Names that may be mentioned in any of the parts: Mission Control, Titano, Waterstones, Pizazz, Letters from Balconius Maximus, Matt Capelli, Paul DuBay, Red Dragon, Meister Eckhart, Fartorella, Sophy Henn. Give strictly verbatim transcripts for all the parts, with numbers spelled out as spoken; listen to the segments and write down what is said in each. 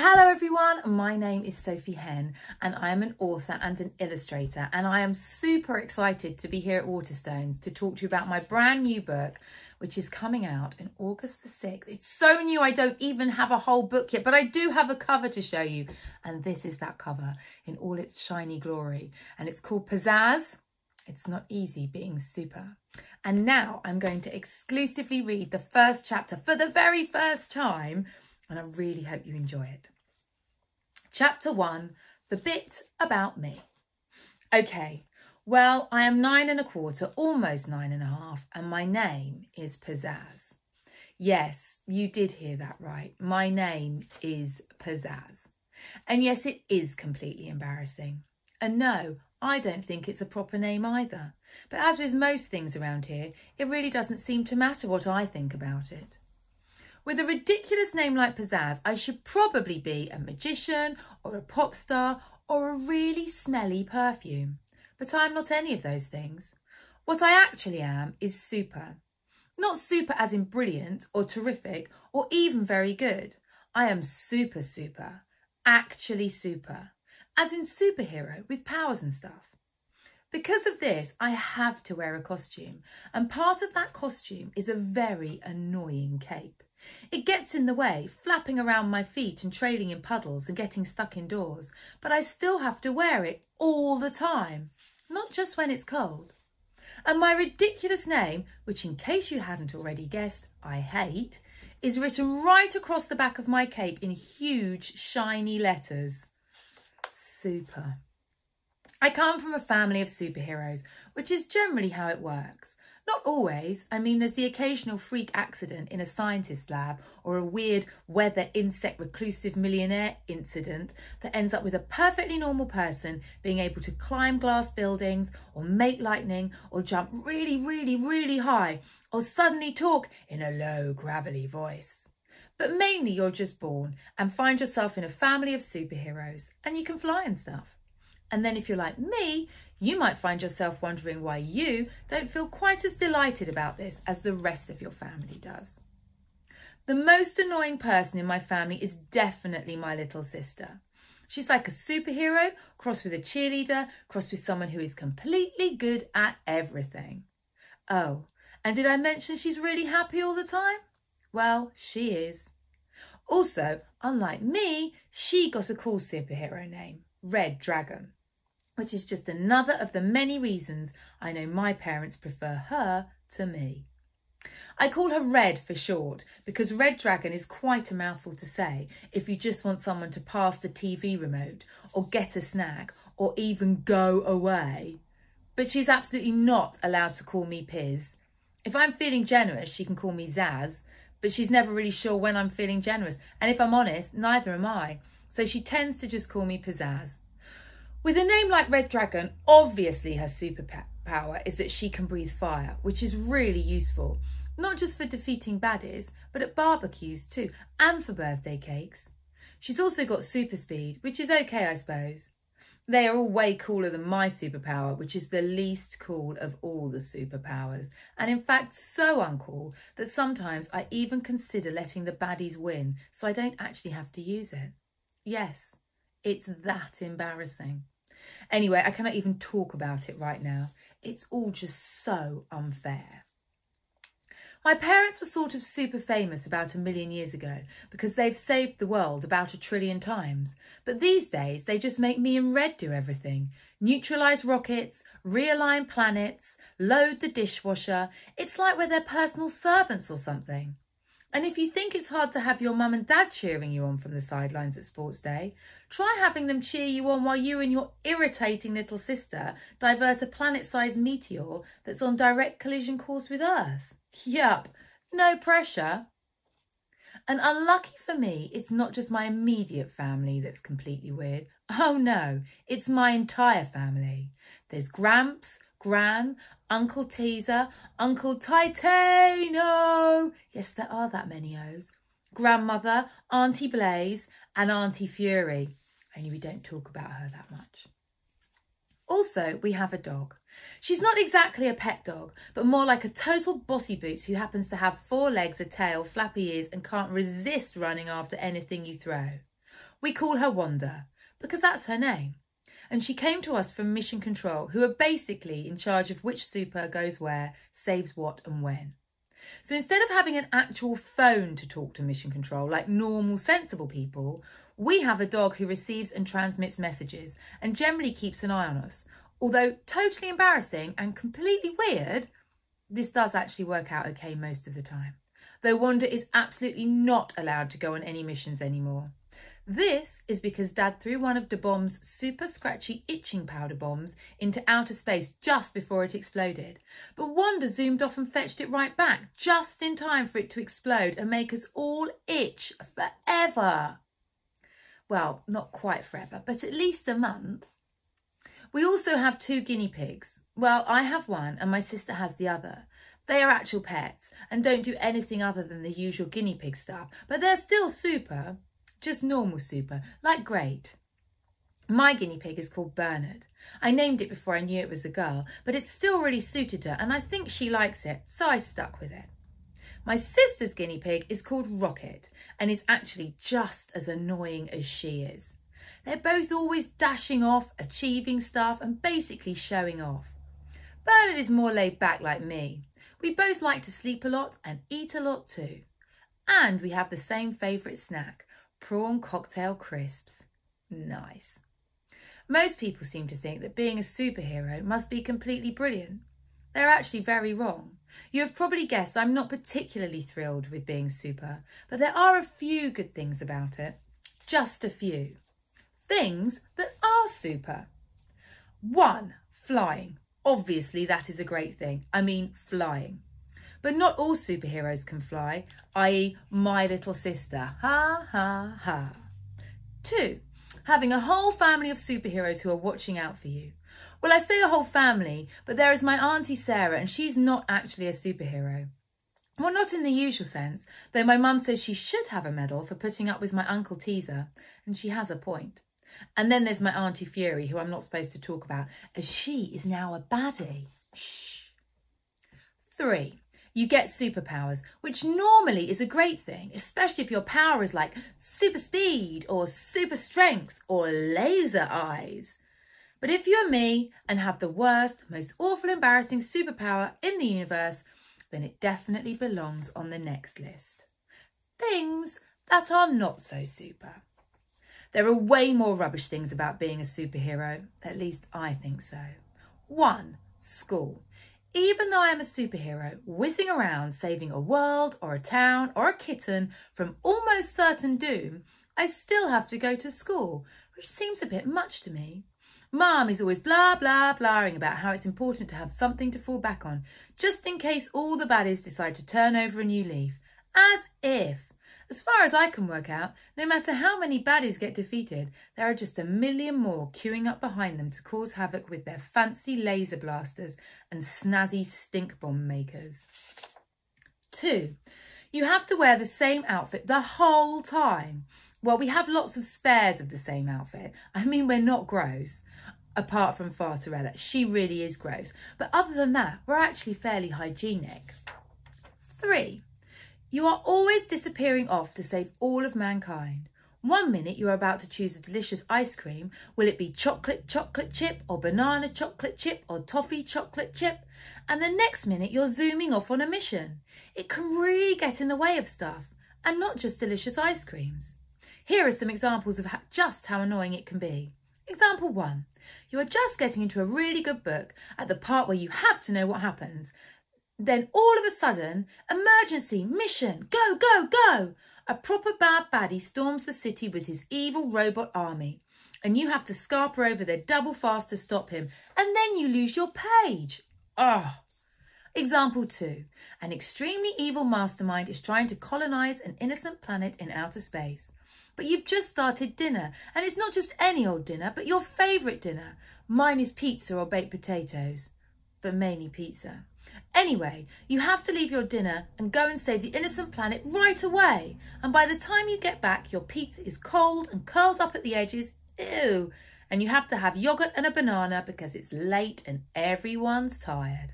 Hello everyone, my name is Sophy Henn and I am an author and an illustrator, and I am super excited to be here at Waterstones to talk to you about my brand new book, which is coming out on August the sixth. It's so new I don't even have a whole book yet, but I do have a cover to show you, and this is that cover in all its shiny glory, and it's called Pizazz. It's not easy being super. And now I'm going to exclusively read the first chapter for the very first time, and I really hope you enjoy it. Chapter one, the bit about me. Okay, well, I am nine and a quarter, almost nine and a half, and my name is Pizazz. Yes, you did hear that right. My name is Pizazz. And yes, it is completely embarrassing. And no, I don't think it's a proper name either. But as with most things around here, it really doesn't seem to matter what I think about it. With a ridiculous name like Pizazz, I should probably be a magician or a pop star or a really smelly perfume. But I'm not any of those things. What I actually am is super. Not super as in brilliant or terrific or even very good. I am super super. Actually super. As in superhero with powers and stuff. Because of this, I have to wear a costume. And part of that costume is a very annoying cape. It gets in the way, flapping around my feet and trailing in puddles and getting stuck indoors, but I still have to wear it all the time, not just when it's cold. And my ridiculous name, which in case you hadn't already guessed, I hate, is written right across the back of my cape in huge, shiny letters. Super. I come from a family of superheroes, which is generally how it works. Not always. I mean, there's the occasional freak accident in a scientist's lab or a weird weather insect reclusive millionaire incident that ends up with a perfectly normal person being able to climb glass buildings or make lightning or jump really, really, really high or suddenly talk in a low, gravelly voice. But mainly you're just born and find yourself in a family of superheroes and you can fly and stuff. And then if you're like me, you might find yourself wondering why you don't feel quite as delighted about this as the rest of your family does. The most annoying person in my family is definitely my little sister. She's like a superhero, crossed with a cheerleader, crossed with someone who is completely good at everything. Oh, and did I mention she's really happy all the time? Well, she is. Also, unlike me, she got a cool superhero name, Red Dragon, which is just another of the many reasons I know my parents prefer her to me. I call her Red for short because Red Dragon is quite a mouthful to say if you just want someone to pass the T V remote or get a snack or even go away. But she's absolutely not allowed to call me Piz. If I'm feeling generous, she can call me Zazz, but she's never really sure when I'm feeling generous. And if I'm honest, neither am I. So she tends to just call me Pizazz. With a name like Red Dragon, obviously her superpower is that she can breathe fire, which is really useful, not just for defeating baddies, but at barbecues too, and for birthday cakes. She's also got super speed, which is okay, I suppose. They are all way cooler than my superpower, which is the least cool of all the superpowers, and in fact so uncool that sometimes I even consider letting the baddies win so I don't actually have to use it. Yes, it's that embarrassing. Anyway, I cannot even talk about it right now. It's all just so unfair. My parents were sort of super famous about a million years ago because they've saved the world about a trillion times. But these days, they just make me and Red do everything. Neutralise rockets, realign planets, load the dishwasher. It's like we're their personal servants or something. And if you think it's hard to have your mum and dad cheering you on from the sidelines at sports day, try having them cheer you on while you and your irritating little sister divert a planet-sized meteor that's on direct collision course with Earth. Yup, no pressure. And unlucky for me, it's not just my immediate family that's completely weird. Oh no, it's my entire family. There's Gramps, Gran, Uncle Teaser, Uncle Titano, yes there are that many O's, Grandmother, Auntie Blaze and Auntie Fury, only we don't talk about her that much. Also, we have a dog. She's not exactly a pet dog, but more like a total bossy boots who happens to have four legs, a tail, flappy ears and can't resist running after anything you throw. We call her Wanda because that's her name. And she came to us from Mission Control, who are basically in charge of which super goes where, saves what and when. So instead of having an actual phone to talk to Mission Control like normal, sensible people, we have a dog who receives and transmits messages and generally keeps an eye on us. Although totally embarrassing and completely weird, this does actually work out okay most of the time. Though Wanda is absolutely not allowed to go on any missions anymore. This is because Dad threw one of the bomb's super scratchy itching powder bombs into outer space just before it exploded. But Wanda zoomed off and fetched it right back, just in time for it to explode and make us all itch forever. Well, not quite forever, but at least a month. We also have two guinea pigs. Well, I have one and my sister has the other. They are actual pets and don't do anything other than the usual guinea pig stuff, but they're still super. Just normal super, like great. My guinea pig is called Bernard. I named it before I knew it was a girl, but it still really suited her and I think she likes it, so I stuck with it. My sister's guinea pig is called Rocket and is actually just as annoying as she is. They're both always dashing off, achieving stuff and basically showing off. Bernard is more laid back like me. We both like to sleep a lot and eat a lot too. And we have the same favourite snack. Prawn cocktail crisps. Nice. Most people seem to think that being a superhero must be completely brilliant. They're actually very wrong. You have probably guessed I'm not particularly thrilled with being super, but there are a few good things about it. Just a few. Things that are super. One, flying. Obviously that is a great thing. I mean flying. But not all superheroes can fly, that is my little sister. Ha, ha, ha. Two, having a whole family of superheroes who are watching out for you. Well, I say a whole family, but there is my Auntie Sarah and she's not actually a superhero. Well, not in the usual sense, though my mum says she should have a medal for putting up with my Uncle Teaser, and she has a point. And then there's my Auntie Fury, who I'm not supposed to talk about, as she is now a baddie. Shh. Three. You get superpowers, which normally is a great thing, especially if your power is like super speed or super strength or laser eyes. But if you're me and have the worst, most awful, embarrassing superpower in the universe, then it definitely belongs on the next list. Things that are not so super. There are way more rubbish things about being a superhero, at least I think so. One, school. Even though I am a superhero, whizzing around saving a world or a town or a kitten from almost certain doom, I still have to go to school, which seems a bit much to me. Mum is always blah, blah, blahing about how it's important to have something to fall back on, just in case all the baddies decide to turn over a new leaf. As if. As far as I can work out, no matter how many baddies get defeated, there are just a million more queuing up behind them to cause havoc with their fancy laser blasters and snazzy stink bomb makers. Two, you have to wear the same outfit the whole time. Well, we have lots of spares of the same outfit. I mean, we're not gross, apart from Fartorella. She really is gross. But other than that, we're actually fairly hygienic. Three. You are always disappearing off to save all of mankind. One minute you are about to choose a delicious ice cream. Will it be chocolate chocolate chip or banana chocolate chip or toffee chocolate chip? And the next minute you're zooming off on a mission. It can really get in the way of stuff, and not just delicious ice creams. Here are some examples of how, just how annoying it can be. Example one. You are just getting into a really good book at the part where you have to know what happens. Then all of a sudden, emergency, mission, go, go, go. A proper bad baddie storms the city with his evil robot army and you have to scarper over their double fast to stop him and then you lose your page. Ah. Oh. Example two. An extremely evil mastermind is trying to colonise an innocent planet in outer space. But you've just started dinner and it's not just any old dinner but your favourite dinner. Mine is pizza or baked potatoes, but mainly pizza. Anyway, you have to leave your dinner and go and save the innocent planet right away. And by the time you get back, your pizza is cold and curled up at the edges. Ew! And you have to have yogurt and a banana because it's late and everyone's tired.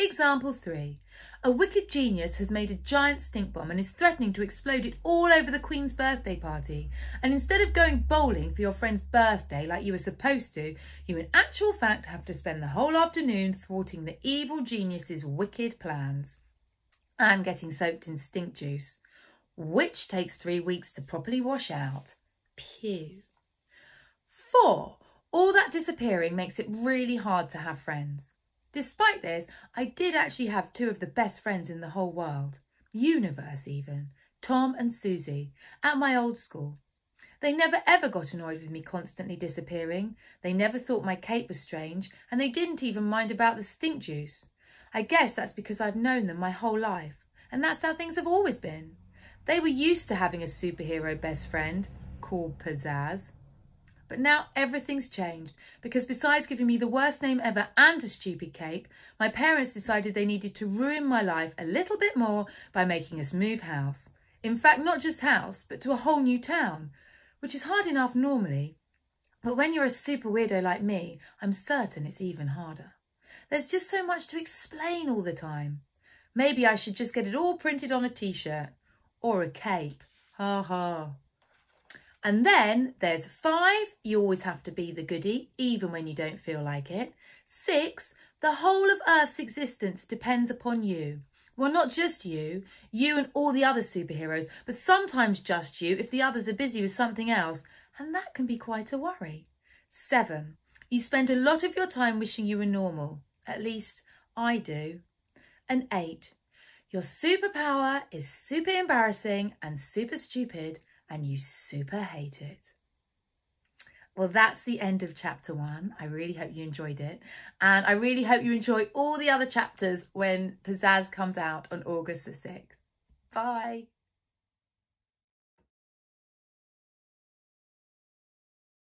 Example three. A wicked genius has made a giant stink bomb and is threatening to explode it all over the Queen's birthday party. And instead of going bowling for your friend's birthday like you were supposed to, you in actual fact have to spend the whole afternoon thwarting the evil genius's wicked plans and getting soaked in stink juice, which takes three weeks to properly wash out. Pew. Four. All that disappearing makes it really hard to have friends. Despite this, I did actually have two of the best friends in the whole world, universe even, Tom and Susie, at my old school. They never ever got annoyed with me constantly disappearing, they never thought my cake was strange, and they didn't even mind about the stink juice. I guess that's because I've known them my whole life, and that's how things have always been. They were used to having a superhero best friend, called Pizazz. But now everything's changed because besides giving me the worst name ever and a stupid cake, my parents decided they needed to ruin my life a little bit more by making us move house. In fact, not just house, but to a whole new town, which is hard enough normally. But when you're a super weirdo like me, I'm certain it's even harder. There's just so much to explain all the time. Maybe I should just get it all printed on a t-shirt or a cape. Ha ha. And then there's five, you always have to be the goody, even when you don't feel like it. Six, the whole of Earth's existence depends upon you. Well, not just you, you and all the other superheroes, but sometimes just you if the others are busy with something else. And that can be quite a worry. Seven, you spend a lot of your time wishing you were normal. At least I do. And eight, your superpower is super embarrassing and super stupid, and you super hate it. Well, that's the end of chapter one. I really hope you enjoyed it. And I really hope you enjoy all the other chapters when Pizazz comes out on August the sixth. Bye.